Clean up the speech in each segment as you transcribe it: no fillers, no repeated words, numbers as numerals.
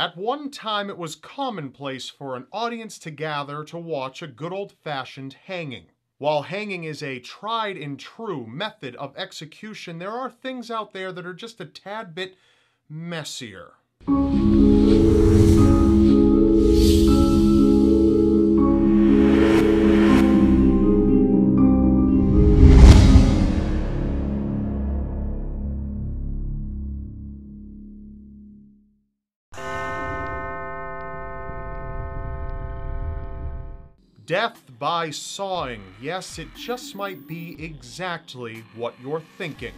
At one time, it was commonplace for an audience to gather to watch a good old-fashioned hanging. While hanging is a tried and true method of execution, there are things out there that are just a tad bit messier. Death by sawing. Yes, it just might be exactly what you're thinking.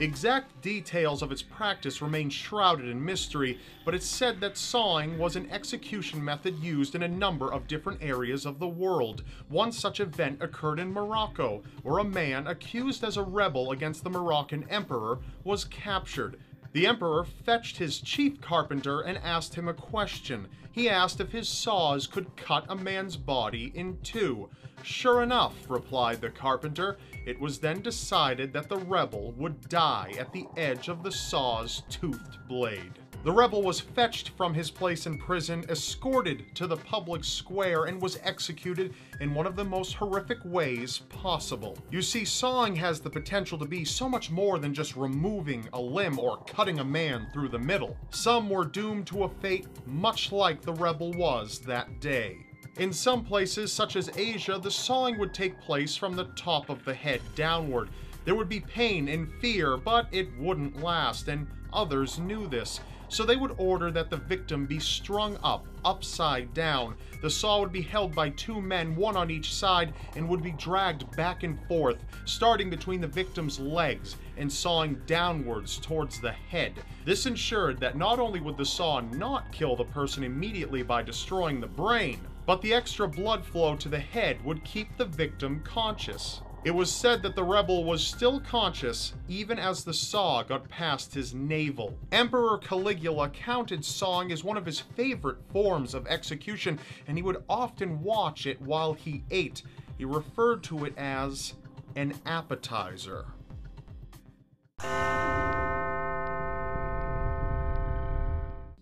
Exact details of its practice remain shrouded in mystery, but it's said that sawing was an execution method used in a number of different areas of the world. One such event occurred in Morocco, where a man accused as a rebel against the Moroccan emperor was captured. The emperor fetched his chief carpenter and asked him a question. He asked if his saws could cut a man's body in two. Sure enough, replied the carpenter. It was then decided that the rebel would die at the edge of the saw's toothed blade. The rebel was fetched from his place in prison, escorted to the public square, and was executed in one of the most horrific ways possible. You see, sawing has the potential to be so much more than just removing a limb or cutting a man through the middle. Some were doomed to a fate much like the rebel was that day. In some places, such as Asia, the sawing would take place from the top of the head downward. There would be pain and fear, but it wouldn't last, and others knew this. So they would order that the victim be strung up, upside down. The saw would be held by two men, one on each side, and would be dragged back and forth, starting between the victim's legs and sawing downwards towards the head. This ensured that not only would the saw not kill the person immediately by destroying the brain, but the extra blood flow to the head would keep the victim conscious. It was said that the rebel was still conscious even as the saw got past his navel. Emperor Caligula counted sawing as one of his favorite forms of execution, and he would often watch it while he ate. He referred to it as an appetizer.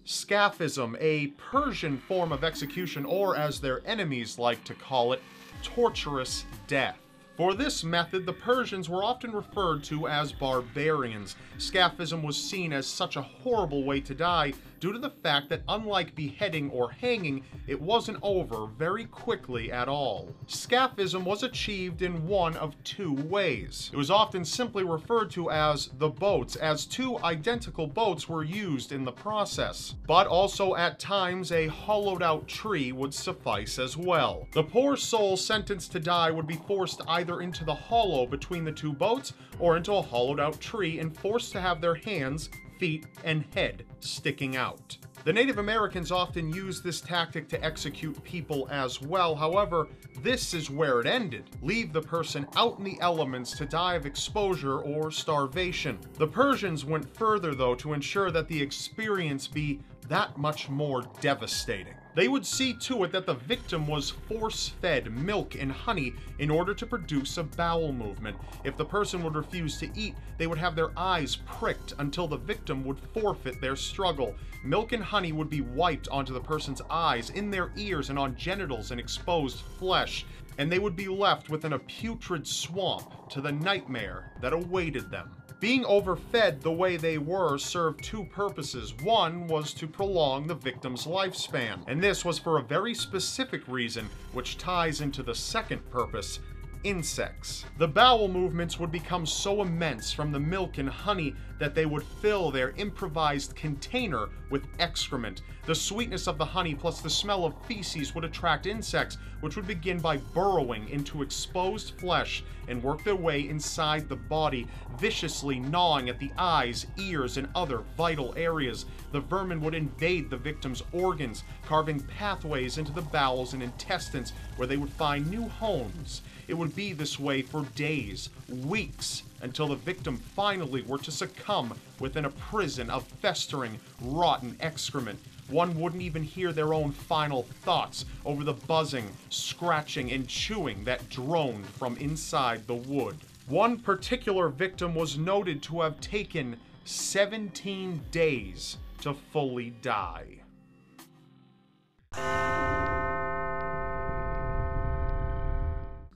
Scaphism, a Persian form of execution, or as their enemies like to call it, torturous death. For this method, the Persians were often referred to as barbarians. Scaphism was seen as such a horrible way to die due to the fact that, unlike beheading or hanging, it wasn't over very quickly at all. Scaphism was achieved in one of two ways. It was often simply referred to as the boats, as two identical boats were used in the process. But also at times, a hollowed-out tree would suffice as well. The poor soul sentenced to die would be forced either into the hollow between the two boats or into a hollowed-out tree and forced to have their hands, feet, and head sticking out. The Native Americans often used this tactic to execute people as well. However, this is where it ended. Leave the person out in the elements to die of exposure or starvation. The Persians went further, though, to ensure that the experience be that much more devastating. They would see to it that the victim was force-fed milk and honey in order to produce a bowel movement. If the person would refuse to eat, they would have their eyes pricked until the victim would forfeit their struggle. Milk and honey would be wiped onto the person's eyes, in their ears, and on genitals and exposed flesh, and they would be left within a putrid swamp to the nightmare that awaited them. Being overfed the way they were served two purposes. One was to prolong the victim's lifespan, and this was for a very specific reason, which ties into the second purpose: insects. The bowel movements would become so immense from the milk and honey that they would fill their improvised container with excrement. The sweetness of the honey plus the smell of feces would attract insects, which would begin by burrowing into exposed flesh and work their way inside the body, viciously gnawing at the eyes, ears, and other vital areas. The vermin would invade the victim's organs, carving pathways into the bowels and intestines where they would find new homes. It would be this way for days, weeks, until the victim finally were to succumb within a prison of festering, rotten excrement. One wouldn't even hear their own final thoughts over the buzzing, scratching, and chewing that droned from inside the wood. One particular victim was noted to have taken 17 days to fully die.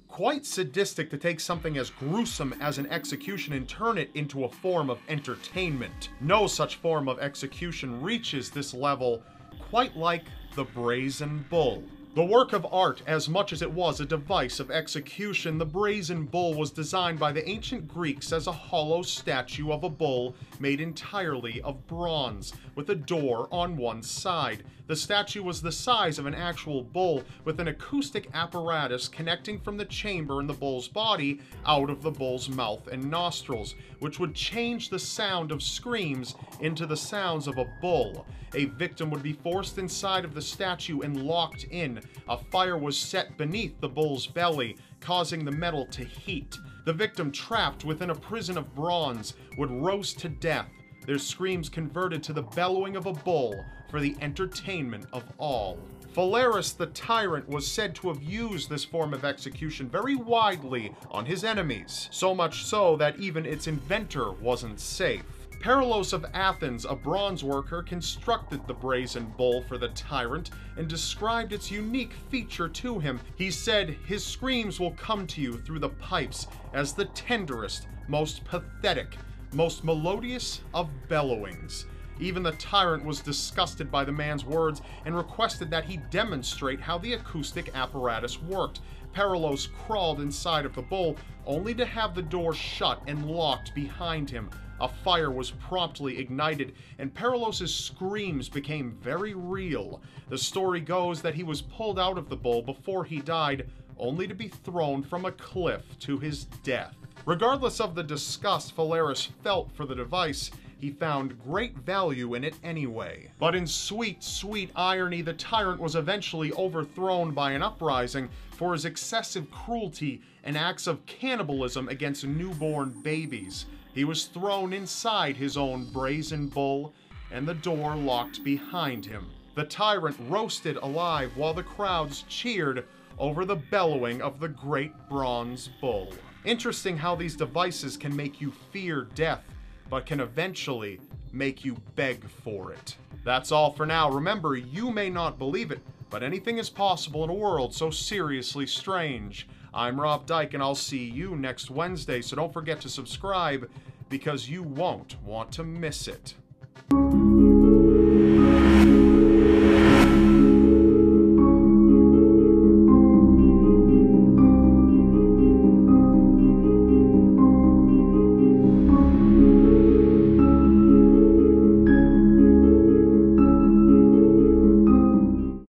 Quite sadistic to take something as gruesome as an execution and turn it into a form of entertainment. No such form of execution reaches this level, quite like the Brazen Bull. The work of art, as much as it was a device of execution, the Brazen Bull was designed by the ancient Greeks as a hollow statue of a bull made entirely of bronze, with a door on one side. The statue was the size of an actual bull, with an acoustic apparatus connecting from the chamber in the bull's body out of the bull's mouth and nostrils, which would change the sound of screams into the sounds of a bull. A victim would be forced inside of the statue and locked in. A fire was set beneath the bull's belly, causing the metal to heat. The victim, trapped within a prison of bronze, would roast to death, their screams converted to the bellowing of a bull for the entertainment of all. Phalaris the tyrant was said to have used this form of execution very widely on his enemies, so much so that even its inventor wasn't safe. Perillos of Athens, a bronze worker, constructed the Brazen Bull for the tyrant and described its unique feature to him. He said, "His screams will come to you through the pipes as the tenderest, most pathetic, most melodious of bellowings." Even the tyrant was disgusted by the man's words and requested that he demonstrate how the acoustic apparatus worked. Perillos crawled inside of the bull, only to have the door shut and locked behind him. A fire was promptly ignited, and Perillos' screams became very real. The story goes that he was pulled out of the bull before he died, only to be thrown from a cliff to his death. Regardless of the disgust Phalaris felt for the device, he found great value in it anyway. But in sweet, sweet irony, the tyrant was eventually overthrown by an uprising for his excessive cruelty and acts of cannibalism against newborn babies. He was thrown inside his own Brazen Bull, and the door locked behind him. The tyrant roasted alive while the crowds cheered over the bellowing of the great bronze bull. Interesting how these devices can make you fear death, but can eventually make you beg for it. That's all for now. Remember, you may not believe it, but anything is possible in a world so seriously strange. I'm Rob Dyke, and I'll see you next Wednesday, so don't forget to subscribe because you won't want to miss it.